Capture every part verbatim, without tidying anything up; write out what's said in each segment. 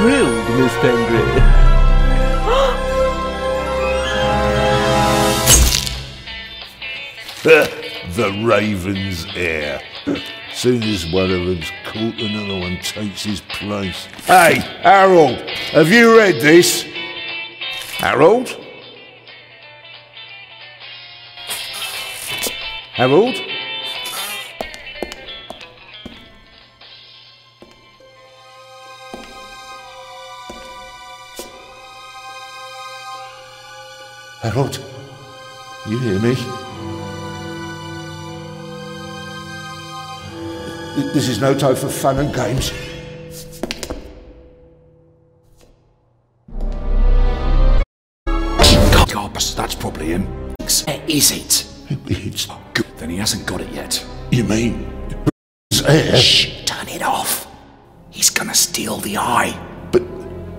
thrilled, Miss Pengrey. The Raven's heir. Soon as one of them's caught, another one takes his place. Hey, Harold, have you read this? Harold? Harold? Harold? You hear me? This is no time for fun and games. Carpus, that's probably him. Where is it? It's good. Then he hasn't got it yet. You mean... Shh, turn it off. He's gonna steal the eye. But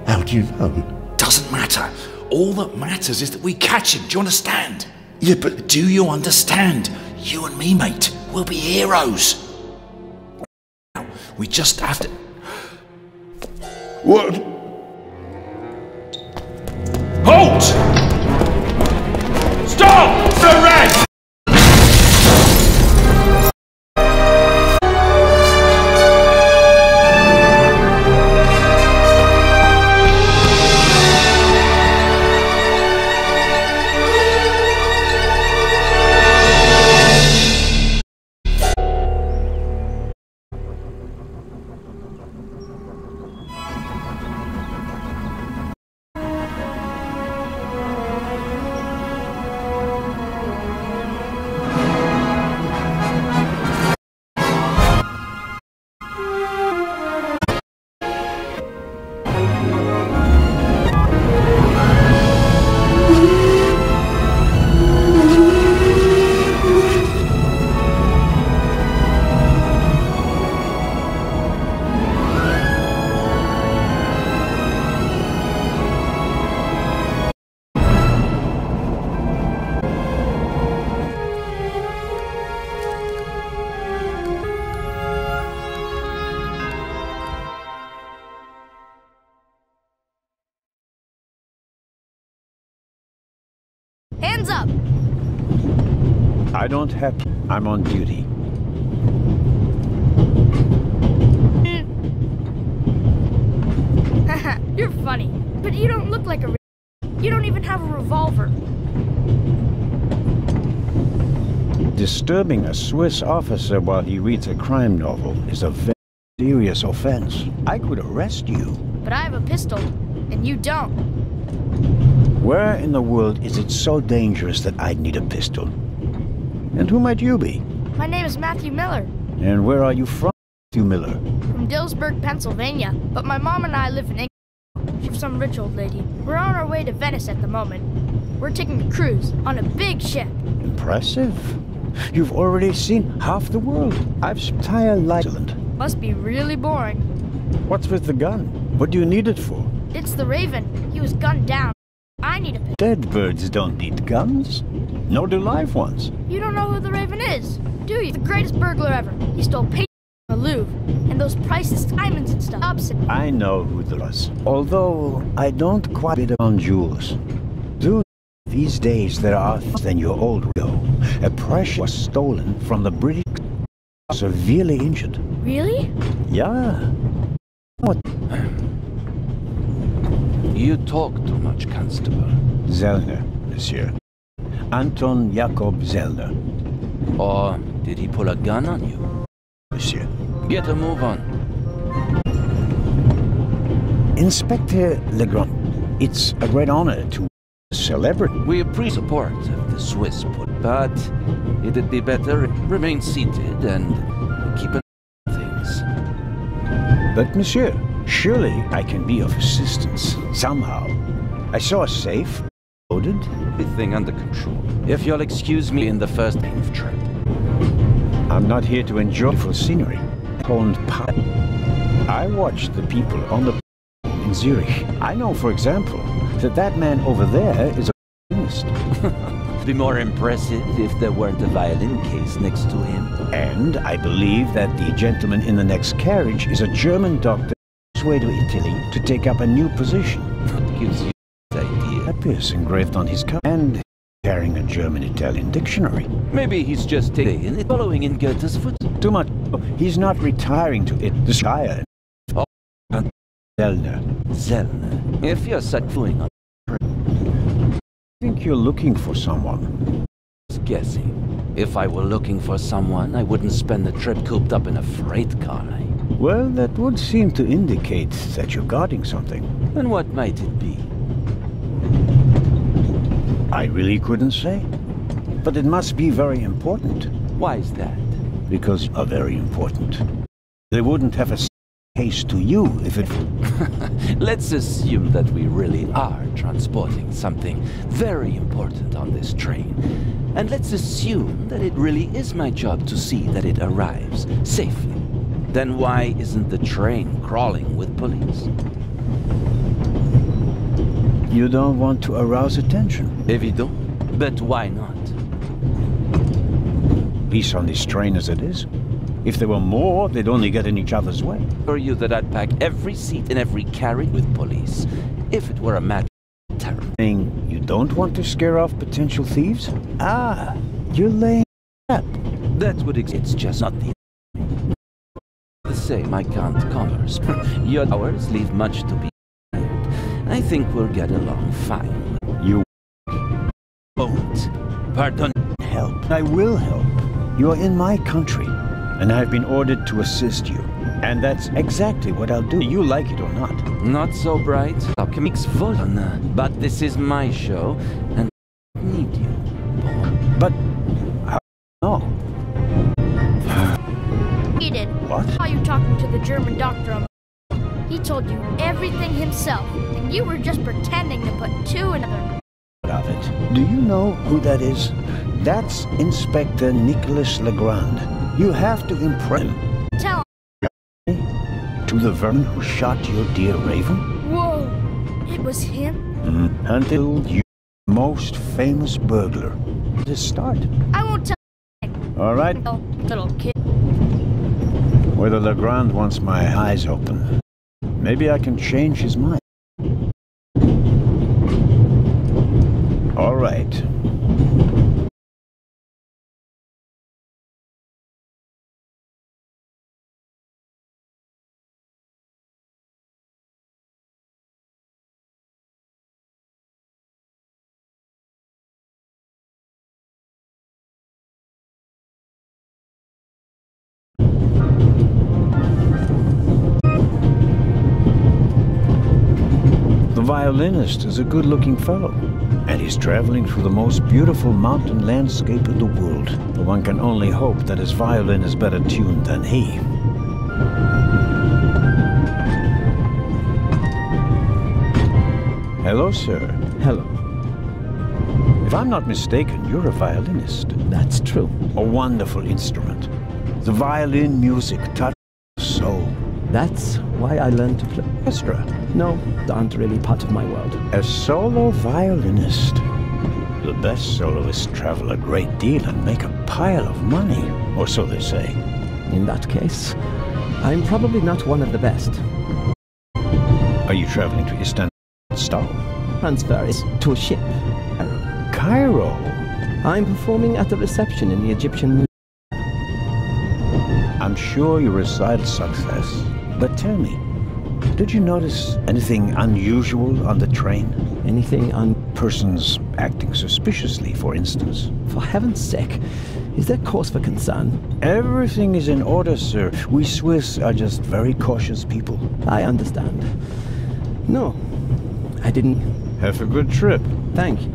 how do you know? Doesn't matter. All that matters is that we catch him, do you understand? Yeah, but... Do you understand? You and me, mate, we'll be heroes. We just have to... What? Halt! Stop! The rat! I don't have... I'm on duty. Haha, you're funny. But you don't look like a... You don't even have a revolver. Disturbing a Swiss officer while he reads a crime novel is a very serious offense. I could arrest you. But I have a pistol, and you don't. Where in the world is it so dangerous that I'd need a pistol? And who might you be? My name is Matthew Miller. And where are you from, Matthew Miller? From Dillsburg, Pennsylvania. But my mom and I live in England. She's some rich old lady. We're on our way to Venice at the moment. We're taking a cruise on a big ship. Impressive. You've already seen half the world. I've entire Iceland. Must be really boring. What's with the gun? What do you need it for? It's the Raven. He was gunned down. I need a pistol. Dead birds don't need guns. Nor do live ones. You don't know who the Raven is, do you? The greatest burglar ever. He stole paintings from the Louvre. And those priceless diamonds and stuff. Upset. I know who the was. Although, I don't quite bid on jewels. Do these days there are things than your old ago. A precious was stolen from the British severely injured. Really? Yeah. What? You talk too much, Constable. Zellner, monsieur. Anton Jakob Zellner. Or did he pull a gun on you? Monsieur. Get a move on. Inspector Legrand, it's a great honor to celebrate. We appreciate support of the Swiss, but it'd be better remain seated and keep an eye on things. But, monsieur, surely I can be of assistance, somehow. I saw a safe, loaded. Everything under control. If you'll excuse me in the first of trip. I'm not here to enjoy full scenery. I watched the people on the in Zurich. I know, for example, that that man over there is a pianist. It'd be more impressive if there weren't a violin case next to him. And I believe that the gentleman in the next carriage is a German doctor. its way to Italy to take up a new position. That gives you the idea. A pierce engraved on his cuff and carrying a German-Italian dictionary. Maybe he's just taking it, following in Goethe's foot. Too much. Oh, he's not retiring to it. The Shire. Oh, and Zellner. Zellner. If you're such fooling on, I think you're looking for someone. Guessing. If I were looking for someone, I wouldn't spend the trip cooped up in a freight car. Well, that would seem to indicate that you're guarding something. And what might it be? I really couldn't say. But it must be very important. Why is that? Because are very important. They wouldn't have a case to you if it... Let's assume that we really are transporting something very important on this train. And let's assume that it really is my job to see that it arrives safely. Then why isn't the train crawling with police? You don't want to arouse attention. Evident. But why not? Peace on this train as it is. If there were more, they'd only get in each other's way. For you that I'd pack every seat in every carriage with police, if it were a matter of terror. Saying you don't want to scare off potential thieves? Ah, you're laying up. That would exist. It's just not the... The same, I can't commerce. Your hours leave much to be... I think we'll get along fine. You won't. Pardon. Help. I will help. You are in my country, and I've been ordered to assist you. And that's exactly what I'll do. You like it or not. Not so bright. But this is my show, and I need you. But... how... no. What? Why are you talking to the German doctor on... He told you everything himself, and you were just pretending to put two in another. Of it. Do you know who that is? That's Inspector Nicholas Legrand. You have to impress him. Tell him. To the vermin who shot your dear Raven? Whoa! It was him? Mm-hmm. Until you... most famous burglar. Just start. I won't tell him. All right. Oh, little kid. Whether Legrand wants my eyes open. Maybe I can change his mind. All right. The violinist is a good-looking fellow, and he's traveling through the most beautiful mountain landscape in the world. But one can only hope that his violin is better tuned than he. Hello, sir. Hello. If I'm not mistaken, you're a violinist. That's true. A wonderful instrument. The violin music touches the soul. That's why I learned to play orchestra. No, they aren't really part of my world. A solo violinist. The best soloists travel a great deal and make a pile of money, or so they say. In that case, I'm probably not one of the best. Are you traveling to Istanbul? Transfer is to a ship. Cairo? I'm performing at the reception in the Egyptian Museum. I'm sure you recited success, but tell me, did you notice anything unusual on the train? Anything on persons acting suspiciously, for instance? For heaven's sake, is there cause for concern? Everything is in order, sir. We Swiss are just very cautious people. I understand. No, I didn't. Have a good trip. Thank you.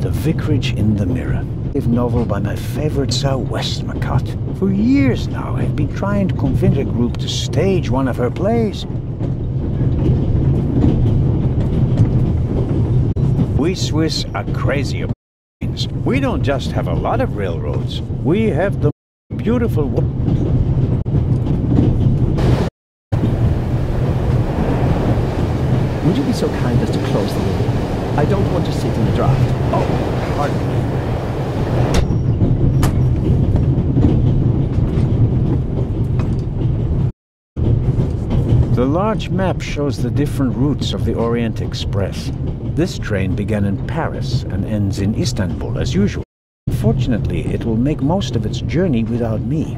The Vicarage in the Mirror. Novel by my favorite Sir Westmacott. For years now, I've been trying to convince a group to stage one of her plays. We Swiss are crazy about things. We don't just have a lot of railroads. We have the beautiful world. Would you be so kind as to close the window? I don't want to sit in the draft. Oh, pardon me. large map shows the different routes of the Orient Express. This train began in Paris and ends in Istanbul, as usual. Fortunately, it will make most of its journey without me.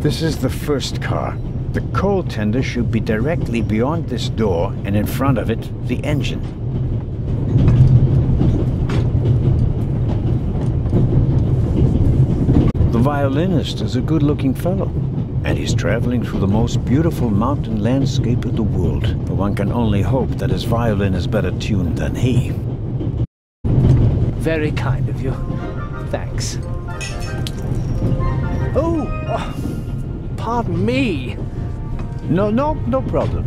This is the first car. The coal tender should be directly beyond this door, and in front of it, the engine. The violinist is a good-looking fellow, and he's traveling through the most beautiful mountain landscape in the world. But one can only hope that his violin is better tuned than he. Very kind of you. Thanks. Oh, oh pardon me. No, no, no problem.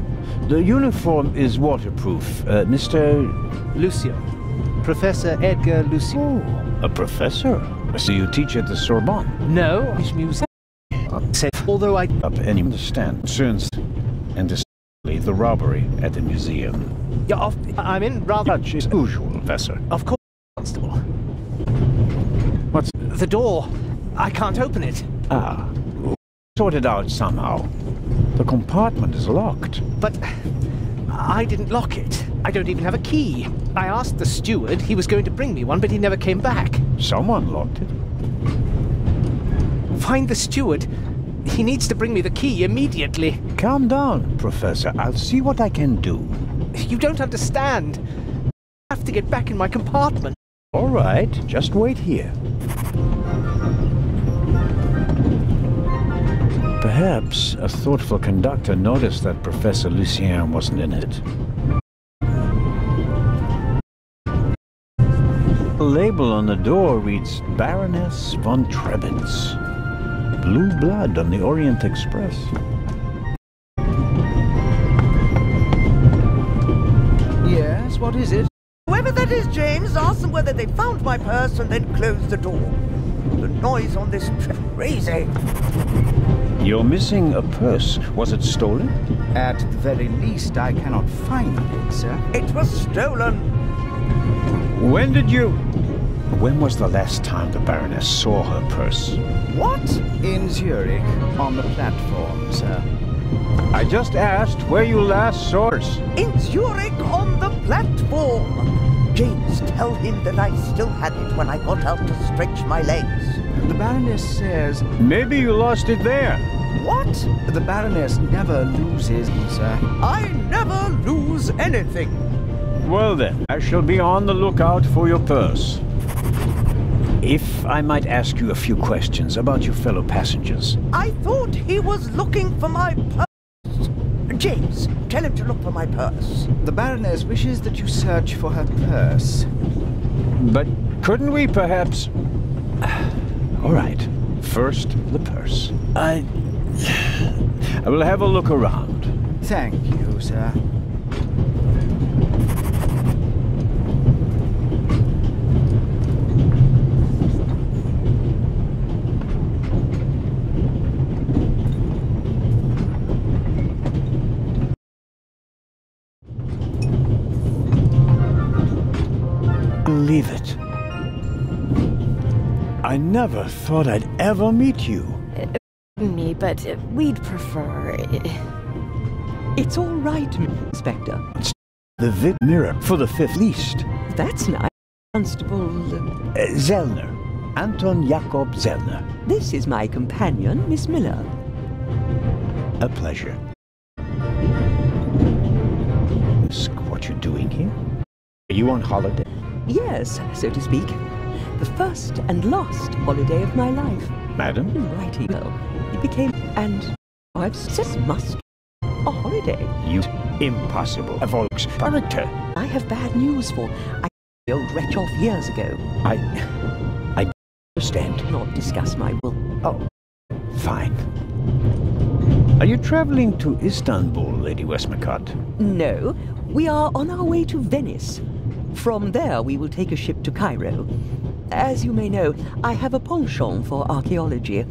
The uniform is waterproof. Uh, Mister Lucien. Professor Edgar Lucien. Oh, a professor? So you teach at the Sorbonne? No, it's music. Although I up any understand concerns and especially the robbery at the museum. Yeah, of, I'm in rather much as usual, Professor. Of course, Constable. What's the door? I can't open it. Ah, sort it out somehow. The compartment is locked. But I didn't lock it. I don't even have a key. I asked the steward. He was going to bring me one, but he never came back. Someone locked it. Find the steward. He needs to bring me the key immediately. Calm down, Professor. I'll see what I can do. You don't understand. I have to get back in my compartment. All right. Just wait here. Perhaps a thoughtful conductor noticed that Professor Lucien wasn't in it. The label on the door reads Baroness von Trebitz. Blue blood on the Orient Express. Yes, what is it? Whoever that is, James, asked them whether they found my purse and then closed the door. The noise on this trip is crazy. You're missing a purse. Was it stolen? At the very least, I cannot find it, sir. It was stolen. When did you... When was the last time the Baroness saw her purse? What? In Zurich, on the platform, sir. I just asked where you last saw her. In Zurich, on the platform. James, tell him that I still had it when I got out to stretch my legs. The Baroness says... Maybe you lost it there. What? The Baroness never loses, sir. I never lose anything. Well then, I shall be on the lookout for your purse. If I might ask you a few questions about your fellow passengers. I thought he was looking for my purse. James, tell him to look for my purse. The Baroness wishes that you search for her purse. But couldn't we perhaps... All right. First, the purse. I... I will have a look around. Thank you, sir. Believe it. I never thought I'd ever meet you. Me, but we'd prefer... It's all right, Inspector. The V I P mirror for the fifth least. That's nice, Constable... Uh, Zellner. Anton Jakob Zellner. This is my companion, Miss Miller. A pleasure. Ask what you're doing here? Are you on holiday? Yes, so to speak. The first and last holiday of my life. Madam? Righty well. It became, and I've said must, a holiday. You impossible of all character. I have bad news for, I the old wretch off years ago. I, I understand. Not discuss my will. Oh, fine. Are you traveling to Istanbul, Lady Westmacott? No, we are on our way to Venice. From there, we will take a ship to Cairo. As you may know, I have a penchant for archaeology.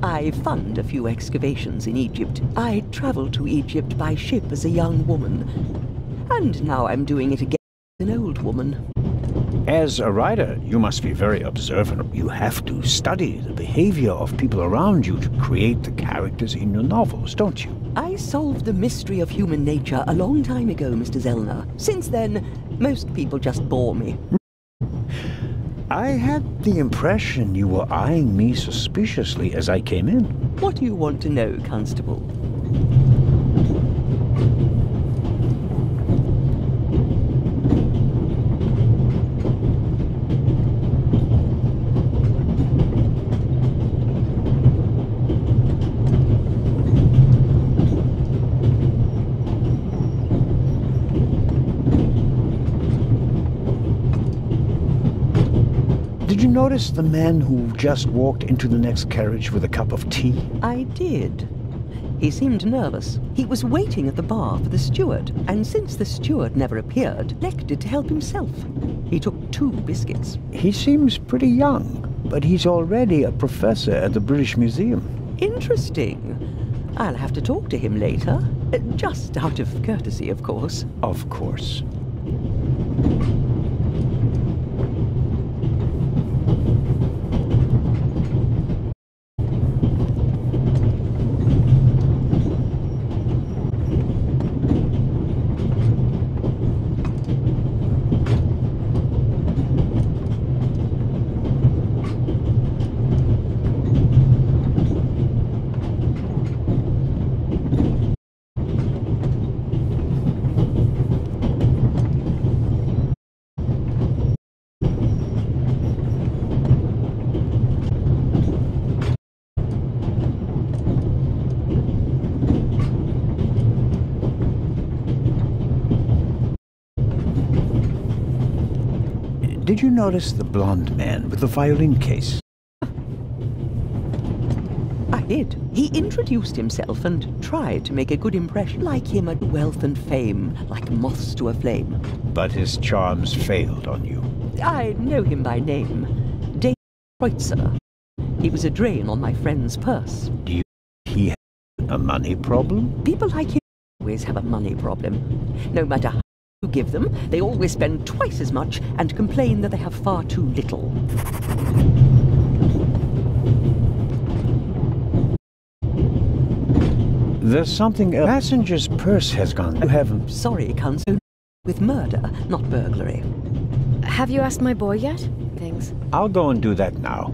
I fund a few excavations in Egypt. I travelled to Egypt by ship as a young woman. And now I'm doing it again as an old woman. As a writer, you must be very observant. You have to study the behavior of people around you to create the characters in your novels, don't you? I solved the mystery of human nature a long time ago, Mister Zellner. Since then, most people just bore me. I had the impression you were eyeing me suspiciously as I came in. What do you want to know, Constable? Notice the man who just walked into the next carriage with a cup of tea? I did. He seemed nervous. He was waiting at the bar for the steward, and since the steward never appeared, elected to help himself. He took two biscuits. He seems pretty young, but he's already a professor at the British Museum. Interesting. I'll have to talk to him later. Just out of courtesy, of course. Of course. Did you notice the blonde man with the violin case? I did. He introduced himself and tried to make a good impression. Like him at wealth and fame, like moths to a flame. But his charms failed on you. I know him by name. David Kreutzer. He was a drain on my friend's purse. Do you think he had a money problem? People like him always have a money problem. No matter how you give them, they always spend twice as much and complain that they have far too little. There's something else. Passenger's purse has gone. You haven't. Sorry, Constable. With murder, not burglary. Have you asked my boy yet? Thanks. I'll go and do that now.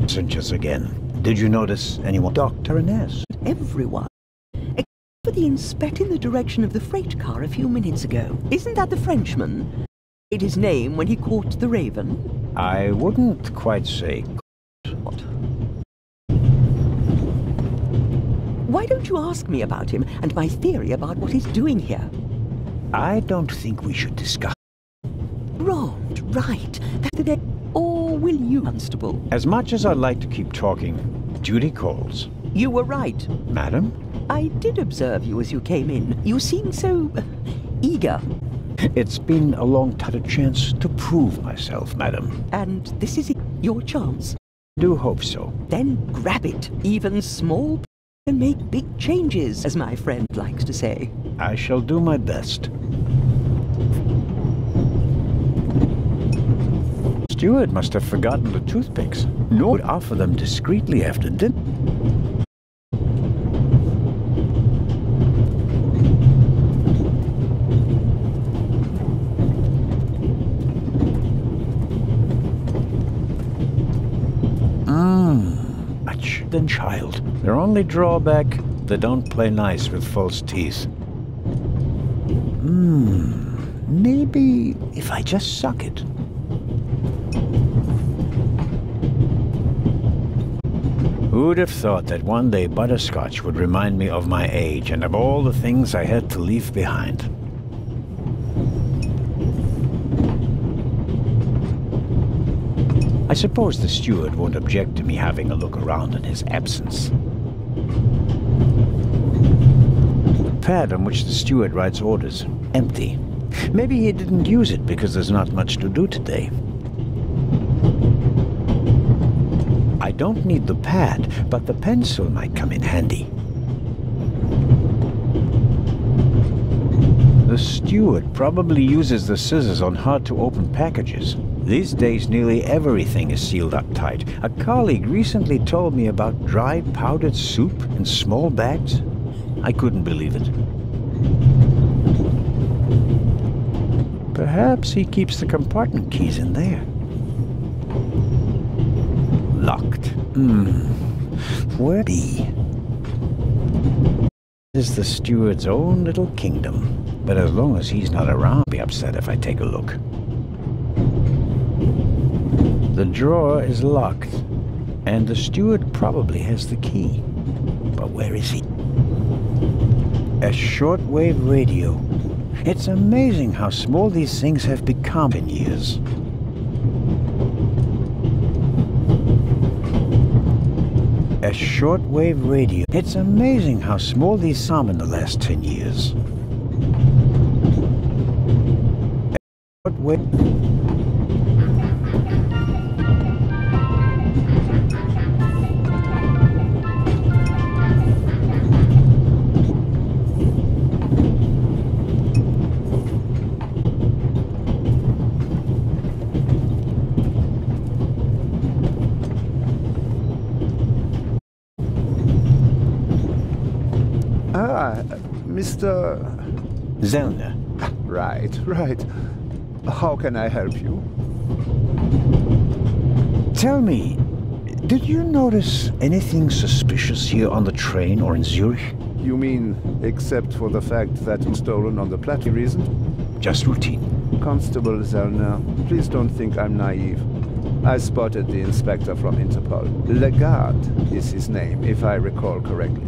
Passengers again. Did you notice anyone? Doctor Inez. Everyone. The inspector in the direction of the freight car a few minutes ago. Isn't that the Frenchman? It is his name when he caught the raven? I wouldn't quite say what. Why don't you ask me about him and my theory about what he's doing here? I don't think we should discuss. Wrong, right, that's the or will you, Constable? As much as I'd like to keep talking, duty calls. You were right. Madam? I did observe you as you came in. You seemed so uh, eager. It's been a long time, a chance to prove myself, madam. And this is your chance? Do hope so. Then grab it. Even small can make big changes, as my friend likes to say. I shall do my best. Steward must have forgotten the toothpicks. Nor would offer them discreetly after dinner. Than child. Their only drawback, they don't play nice with false teeth. Hmm, maybe if I just suck it. Who'd have thought that one day butterscotch would remind me of my age and of all the things I had to leave behind? I suppose the steward won't object to me having a look around in his absence. The pad on which the steward writes orders, empty. Maybe he didn't use it because there's not much to do today. I don't need the pad, but the pencil might come in handy. The steward probably uses the scissors on hard-to-open packages. These days, nearly everything is sealed up tight. A colleague recently told me about dry powdered soup in small bags. I couldn't believe it. Perhaps he keeps the compartment keys in there. Locked. Hmm. Where be? This is the steward's own little kingdom. But as long as he's not around, I'll be upset if I take a look. The drawer is locked, and the steward probably has the key. But where is he? A shortwave radio. It's amazing how small these things have become in years. A shortwave radio. It's amazing how small these some in the last ten years. A shortwave. Mister Zellner. Right, right. How can I help you? Tell me, did you notice anything suspicious here on the train or in Zurich? You mean, except for the fact that it was stolen on the platform? Reason? Just routine. Constable Zellner, please don't think I'm naive. I spotted the inspector from Interpol. Legard is his name, if I recall correctly.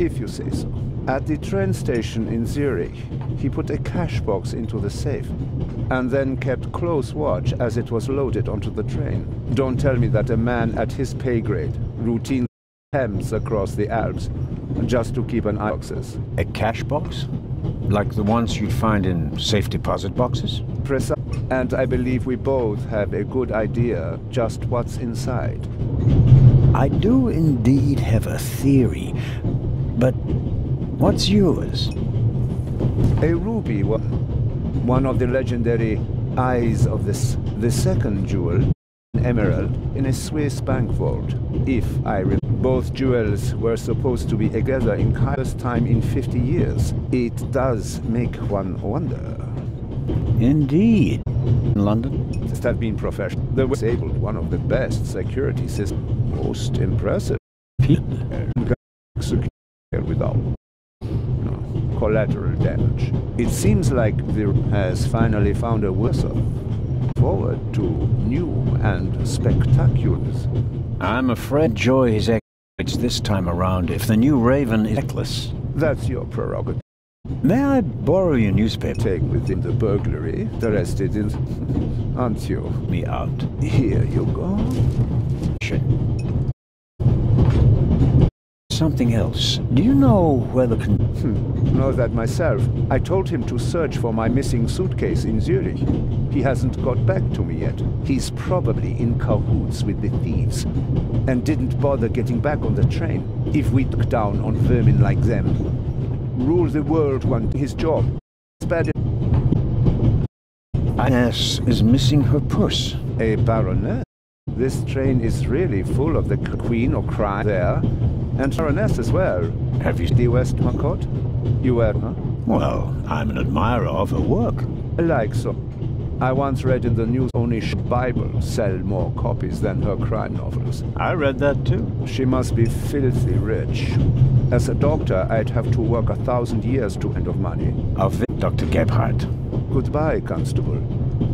If you say so. At the train station in Zurich, he put a cash box into the safe and then kept close watch as it was loaded onto the train. Don't tell me that a man at his pay grade routinely hems across the Alps just to keep an eye on boxes. A cash box? Like the ones you'd find in safe deposit boxes? Precisely. And I believe we both have a good idea just what's inside. I do indeed have a theory. But what's yours? A ruby, one of the legendary eyes of this, the second jewel, an emerald, in a Swiss bank vault. If I remember, both jewels were supposed to be together in Cairo's time in fifty years. It does make one wonder. Indeed. In London? This has been professional. They were disabled one of the best security systems. Most impressive. People. Without no, collateral damage. It seems like the has finally found a vessel. Forward to new and spectaculars. I'm afraid joy is exploits this time around if the new raven is reckless. That's your prerogative. May I borrow your newspaper? Take within the burglary. The rest didn't. Aren't you? Me out. Here you go. Shit. Something else. Do you know where the con- hmm. Know that myself. I told him to search for my missing suitcase in Zurich. He hasn't got back to me yet. He's probably in cahoots with the thieves and didn't bother getting back on the train. If we took down on vermin like them, rule the world one his job. Inez is missing her purse. A baroness? This train is really full of the queen or crime there. And Baroness as well. Have you seen Lady Westmacott? You were, huh? Well, I'm an admirer of her work. Like so. I once read in the news only she Bible sell more copies than her crime novels. I read that too. She must be filthy rich. As a doctor, I'd have to work a thousand years to end of money. Of it, Doctor Gebhardt. Goodbye, Constable.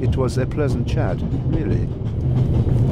It was a pleasant chat, really.